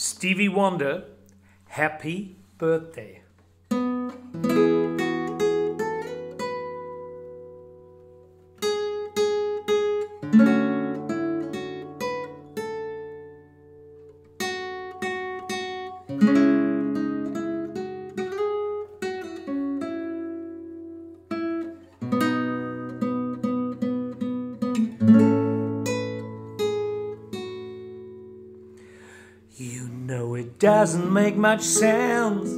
Stevie Wonder, Happy Birthday. You know it doesn't make much sense.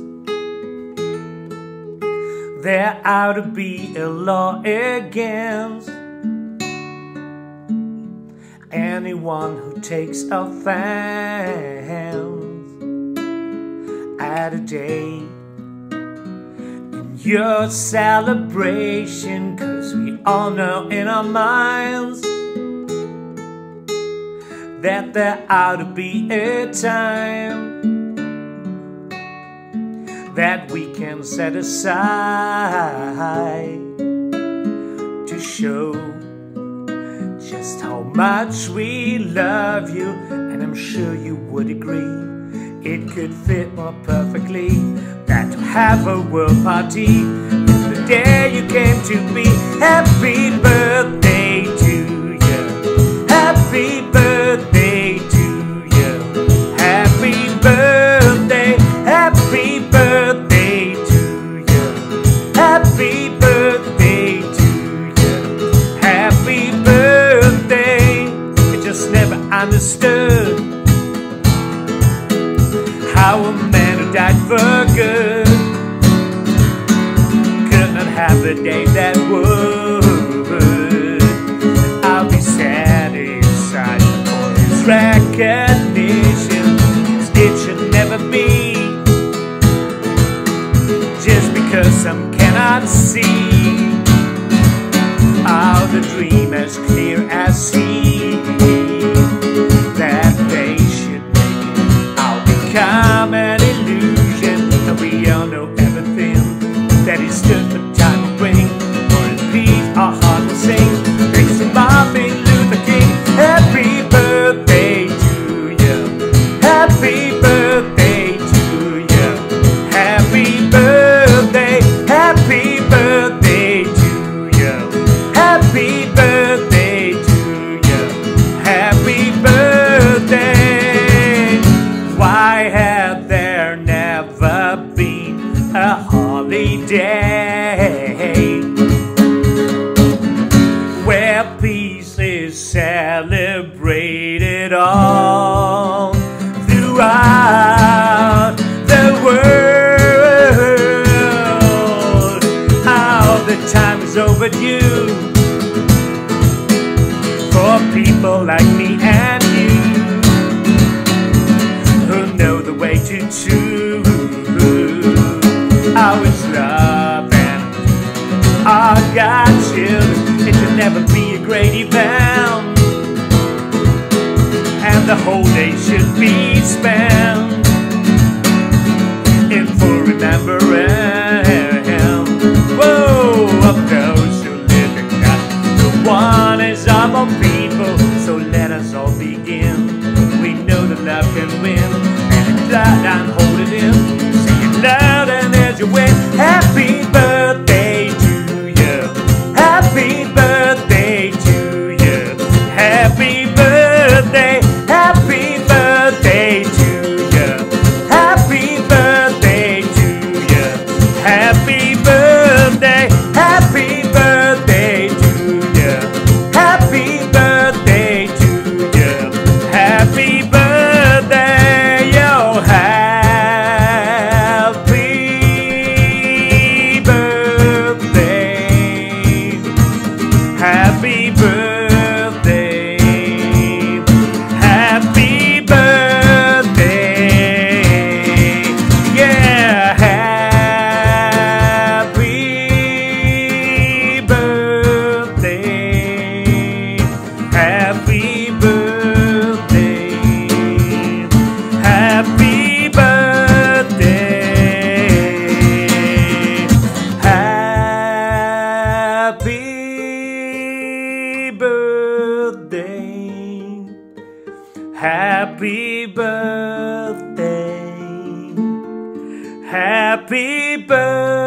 There ought to be a law against anyone who takes offense at a day in your celebration, 'cause we all know in our minds that there ought to be a time that we can set aside to show just how much we love you. And I'm sure you would agree, it could fit more perfectly than to have a world party if the day you came to be. Happy birthday to you, happy birthday. Understood how a man who died for good could not have a day that would. I'll be satisfied for his recognition, 'cause it should never be just because some cannot see all the dream as clear as sea. Day where peace is celebrated all throughout the world. How the time is overdue for people like me and you who know the way to choose. How it's love and our godchildren. It should never be a great event, and the whole day should be spent in full remembrance. Whoa, of those who live in God, the one is of all people. So let us all begin. We know that love can win, and it's blood and hold it in. Sing it loud and as you win. Happy birthday to you, happy birthday to you, happy birthday to you, happy birthday to you, happy birthday to you, happy birthday to you, happy birthday. Happy birthday, happy birthday, yeah, happy birthday, happy birthday, happy birthday, happy birthday, happy birthday. Happy birthday.